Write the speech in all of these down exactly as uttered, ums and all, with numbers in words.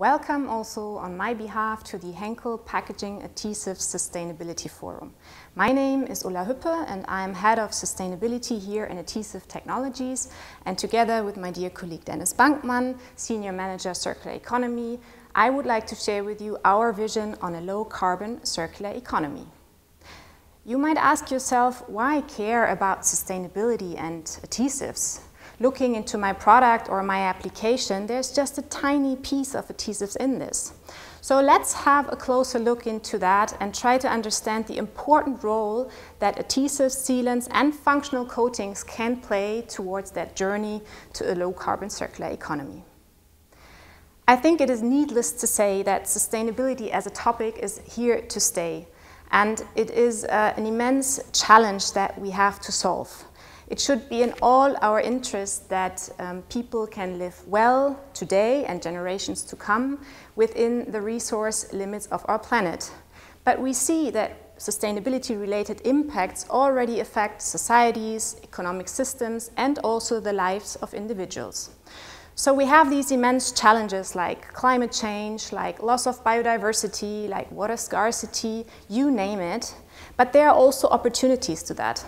Welcome also on my behalf to the Henkel Packaging Adhesive Sustainability Forum. My name is Ulla Hüppe and I am Head of Sustainability here in Adhesive Technologies, and together with my dear colleague Dennis Bankmann, Senior Manager Circular Economy, I would like to share with you our vision on a low-carbon circular economy. You might ask yourself, why care about sustainability and adhesives? Looking into my product or my application, there's just a tiny piece of adhesives in this. So let's have a closer look into that and try to understand the important role that adhesives, sealants and functional coatings can play towards that journey to a low-carbon circular economy. I think it is needless to say that sustainability as a topic is here to stay, and it is uh, an immense challenge that we have to solve. It should be in all our interests that um, people can live well today and generations to come within the resource limits of our planet. But we see that sustainability-related impacts already affect societies, economic systems, and also the lives of individuals. So we have these immense challenges like climate change, like loss of biodiversity, like water scarcity, you name it. But there are also opportunities to that.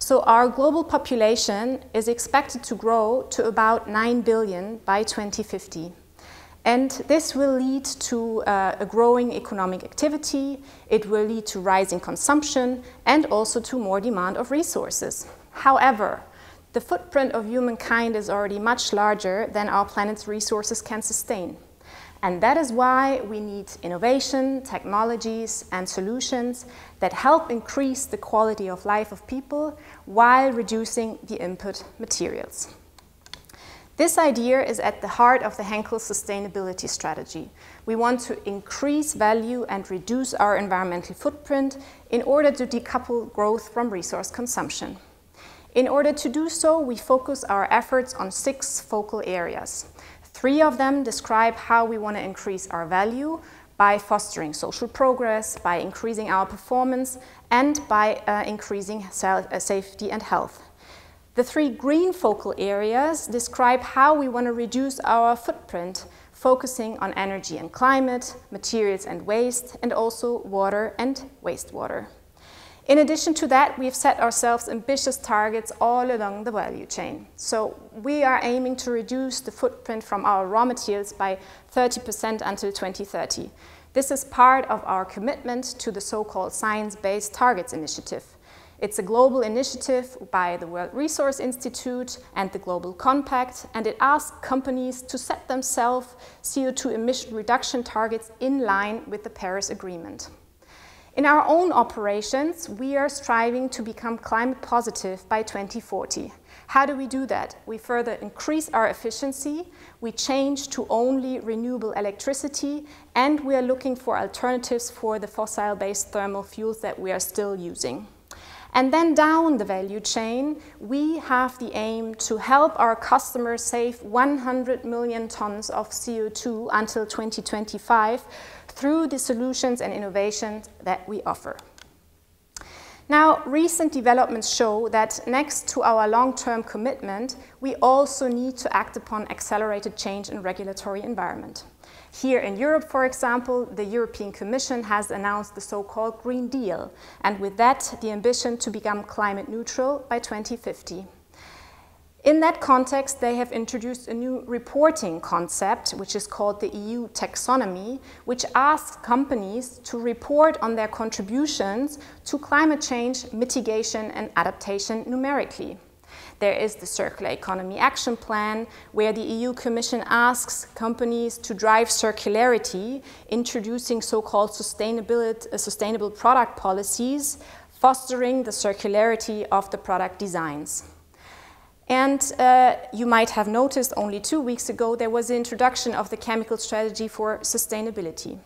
So our global population is expected to grow to about nine billion by twenty fifty. And this will lead to uh, a growing economic activity, it will lead to rising consumption and also to more demand of resources. However, the footprint of humankind is already much larger than our planet's resources can sustain. And that is why we need innovation, technologies and solutions that help increase the quality of life of people while reducing the input materials. This idea is at the heart of the Henkel Sustainability Strategy. We want to increase value and reduce our environmental footprint in order to decouple growth from resource consumption. In order to do so, we focus our efforts on six focal areas. Three of them describe how we want to increase our value by fostering social progress, by increasing our performance, and by uh, increasing self, uh, safety and health. The three green focal areas describe how we want to reduce our footprint, focusing on energy and climate, materials and waste, and also water and wastewater. In addition to that, we have set ourselves ambitious targets all along the value chain. So we are aiming to reduce the footprint from our raw materials by thirty percent until twenty thirty. This is part of our commitment to the so-called Science-Based Targets Initiative. It's a global initiative by the World Resource Institute and the Global Compact, and it asks companies to set themselves C O two emission reduction targets in line with the Paris Agreement. In our own operations, we are striving to become climate positive by twenty forty. How do we do that? We further increase our efficiency, we change to only renewable electricity, and we are looking for alternatives for the fossil-based thermal fuels that we are still using. And then down the value chain, we have the aim to help our customers save one hundred million tons of C O two until twenty twenty-five through the solutions and innovations that we offer. Now, recent developments show that next to our long-term commitment, we also need to act upon accelerated change in regulatory environment. Here in Europe, for example, the European Commission has announced the so-called Green Deal, and with that, the ambition to become climate neutral by twenty fifty. In that context, they have introduced a new reporting concept, which is called the E U taxonomy, which asks companies to report on their contributions to climate change, mitigation and adaptation numerically. There is the Circular Economy Action Plan, where the E U Commission asks companies to drive circularity, introducing so-called sustainable product policies, fostering the circularity of the product designs. And uh, you might have noticed only two weeks ago there was the introduction of the Chemical Strategy for Sustainability.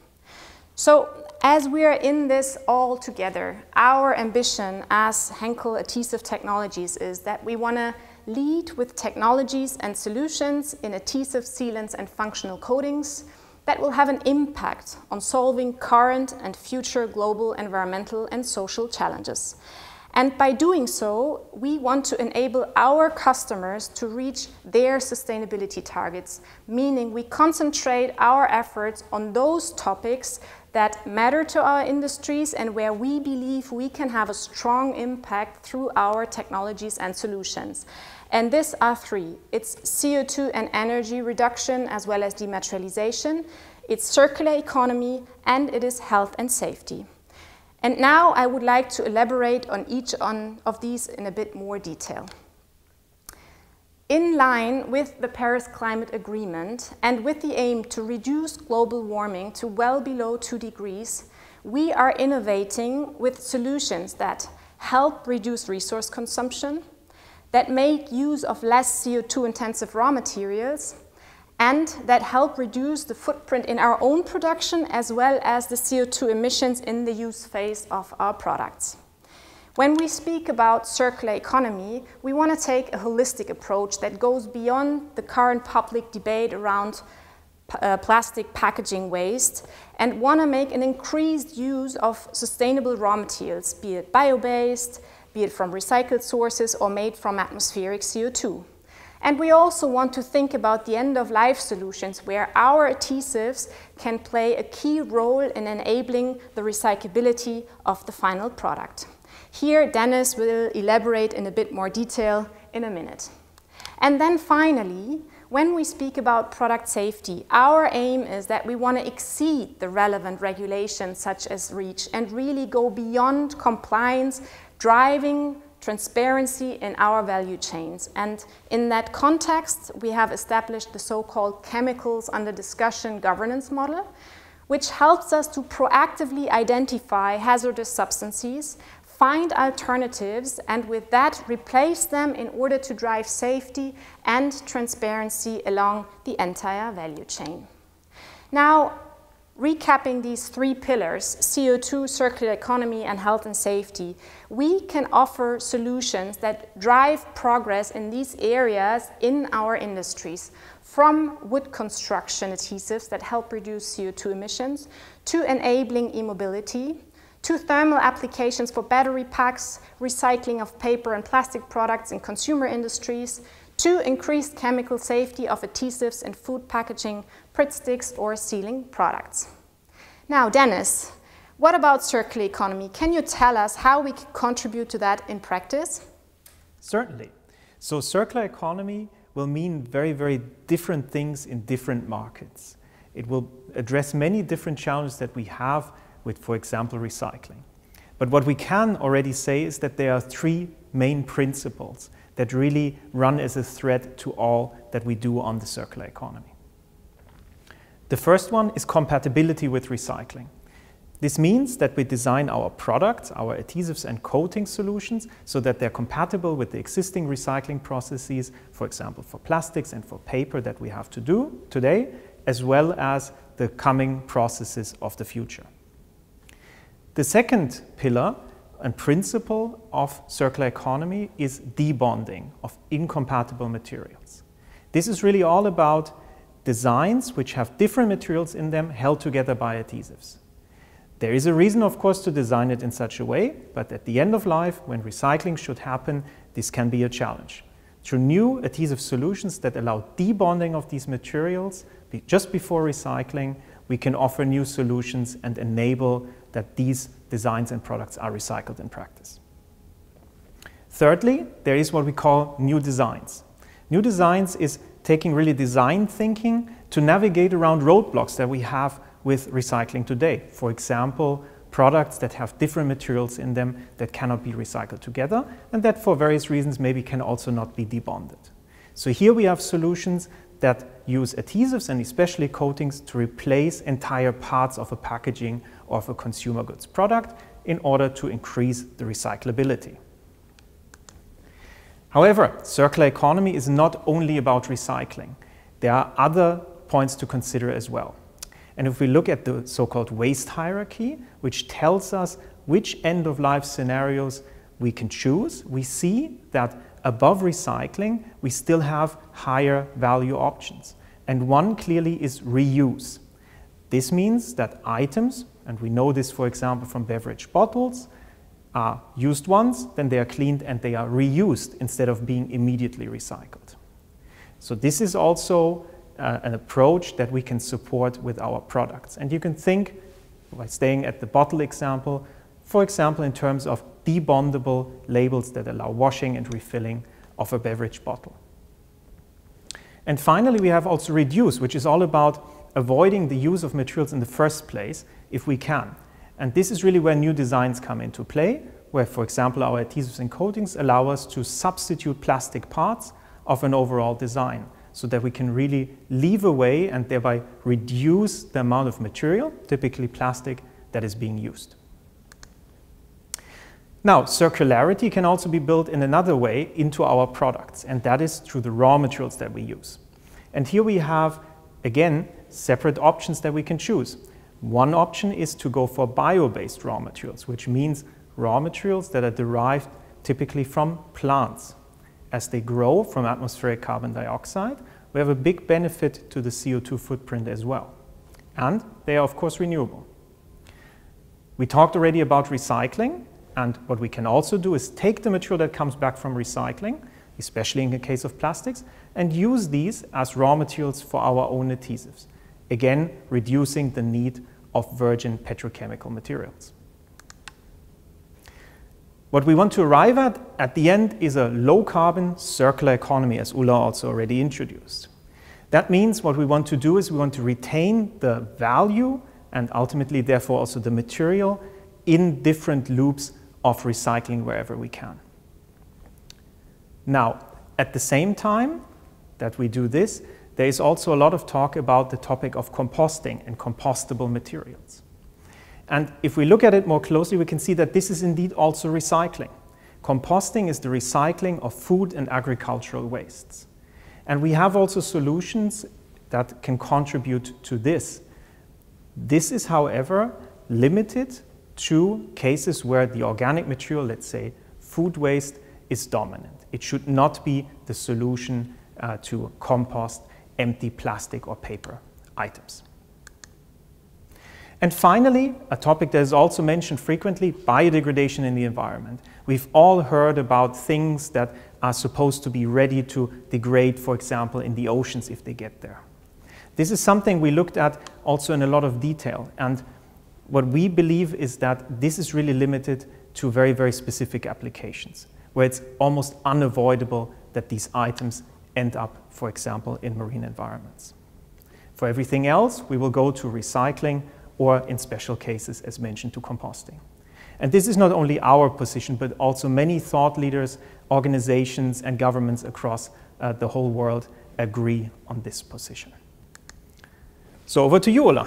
So as we are in this all together, our ambition as Henkel Adhesive Technologies is that we want to lead with technologies and solutions in adhesive sealants and functional coatings that will have an impact on solving current and future global environmental and social challenges. And by doing so, we want to enable our customers to reach their sustainability targets, meaning we concentrate our efforts on those topics that matter to our industries and where we believe we can have a strong impact through our technologies and solutions. And these are three. It's C O two and energy reduction as well as dematerialization, it's circular economy, and it is health and safety. And now I would like to elaborate on each one of these in a bit more detail. In line with the Paris Climate Agreement and with the aim to reduce global warming to well below two degrees, we are innovating with solutions that help reduce resource consumption, that make use of less C O two intensive raw materials, and that help reduce the footprint in our own production as well as the C O two emissions in the use phase of our products. When we speak about circular economy, we want to take a holistic approach that goes beyond the current public debate around uh, plastic packaging waste and want to make an increased use of sustainable raw materials, be it bio-based, be it from recycled sources or made from atmospheric C O two. And we also want to think about the end-of-life solutions where our adhesives can play a key role in enabling the recyclability of the final product. Here, Dennis will elaborate in a bit more detail in a minute. And then finally, when we speak about product safety, our aim is that we want to exceed the relevant regulations such as REACH and really go beyond compliance, driving transparency in our value chains. And in that context, we have established the so-called chemicals under discussion governance model, which helps us to proactively identify hazardous substances, find alternatives, and with that, replace them in order to drive safety and transparency along the entire value chain. Now, recapping these three pillars, C O two, circular economy, and health and safety, we can offer solutions that drive progress in these areas in our industries, from wood construction adhesives that help reduce C O two emissions, to enabling e-mobility, to thermal applications for battery packs, recycling of paper and plastic products in consumer industries, to increased chemical safety of adhesives in food packaging, Pritt sticks, or sealing products. Now, Dennis, what about circular economy? Can you tell us how we can contribute to that in practice? Certainly. So circular economy will mean very, very different things in different markets. It will address many different challenges that we have with, for example, recycling. But what we can already say is that there are three main principles that really run as a thread to all that we do on the circular economy. The first one is compatibility with recycling. This means that we design our products, our adhesives and coating solutions, so that they're compatible with the existing recycling processes, for example, for plastics and for paper that we have to do today, as well as the coming processes of the future. The second pillar and principle of circular economy is debonding of incompatible materials. This is really all about designs which have different materials in them held together by adhesives. There is a reason, of course, to design it in such a way, but at the end of life, when recycling should happen, this can be a challenge. Through new adhesive solutions that allow debonding of these materials just before recycling, we can offer new solutions and enable that these designs and products are recycled in practice. Thirdly, there is what we call new designs. New designs is taking really design thinking to navigate around roadblocks that we have with recycling today. For example, products that have different materials in them that cannot be recycled together and that for various reasons maybe can also not be debonded. So here we have solutions that use adhesives and especially coatings to replace entire parts of a packaging or of a consumer goods product in order to increase the recyclability. However, circular economy is not only about recycling. There are other points to consider as well. And if we look at the so-called waste hierarchy, which tells us which end-of-life scenarios we can choose, we see that above recycling, we still have higher value options. And one clearly is reuse. This means that items, and we know this, for example, from beverage bottles, are used once, then they are cleaned and they are reused instead of being immediately recycled. So this is also uh, an approach that we can support with our products. And you can think, by staying at the bottle example, for example, in terms of debondable labels that allow washing and refilling of a beverage bottle. And finally, we have also reduce, which is all about avoiding the use of materials in the first place if we can. And this is really where new designs come into play, where, for example, our adhesives and coatings allow us to substitute plastic parts of an overall design, so that we can really leave away and thereby reduce the amount of material, typically plastic, that is being used. Now, circularity can also be built in another way into our products, and that is through the raw materials that we use. And here we have, again, separate options that we can choose. One option is to go for bio-based raw materials, which means raw materials that are derived typically from plants. As they grow from atmospheric carbon dioxide, we have a big benefit to the C O two footprint as well. And they are, of course, renewable. We talked already about recycling. And what we can also do is take the material that comes back from recycling, especially in the case of plastics, and use these as raw materials for our own adhesives. Again, reducing the need of virgin petrochemical materials. What we want to arrive at at the end is a low-carbon circular economy, as Ulla also already introduced. That means what we want to do is we want to retain the value and ultimately, therefore, also the material in different loops of recycling wherever we can. Now, at the same time that we do this, there is also a lot of talk about the topic of composting and compostable materials. And if we look at it more closely, we can see that this is indeed also recycling. Composting is the recycling of food and agricultural wastes. And we have also solutions that can contribute to this. This is, however, limited to cases where the organic material, let's say food waste, is dominant. It should not be the solution uh, to compost empty plastic or paper items. And finally, a topic that is also mentioned frequently, biodegradation in the environment. We've all heard about things that are supposed to be ready to degrade, for example, in the oceans if they get there. This is something we looked at also in a lot of detail. And what we believe is that this is really limited to very, very specific applications, where it's almost unavoidable that these items end up, for example, in marine environments. For everything else, we will go to recycling or, in special cases, as mentioned, to composting. And this is not only our position, but also many thought leaders, organizations, and governments across uh, the whole world agree on this position. So over to you, Ulla.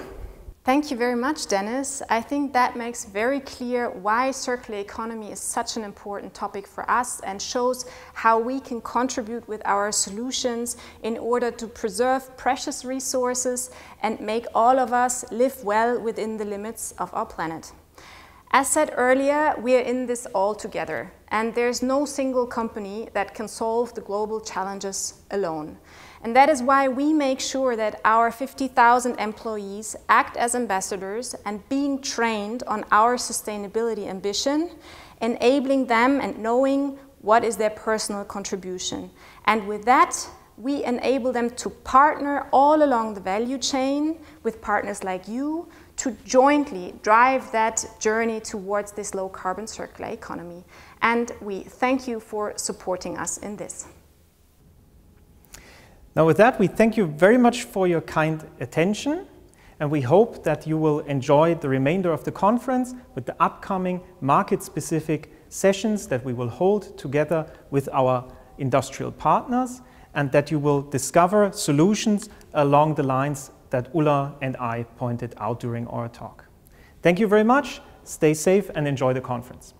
Thank you very much, Dennis. I think that makes very clear why circular economy is such an important topic for us and shows how we can contribute with our solutions in order to preserve precious resources and make all of us live well within the limits of our planet. As said earlier, we are in this all together, and there's no single company that can solve the global challenges alone. And that is why we make sure that our fifty thousand employees act as ambassadors and being trained on our sustainability ambition, enabling them and knowing what is their personal contribution. And with that, we enable them to partner all along the value chain with partners like you to jointly drive that journey towards this low-carbon circular economy. And we thank you for supporting us in this. Now with that, we thank you very much for your kind attention, and we hope that you will enjoy the remainder of the conference with the upcoming market-specific sessions that we will hold together with our industrial partners, and that you will discover solutions along the lines that Ulla and I pointed out during our talk. Thank you very much, stay safe and enjoy the conference.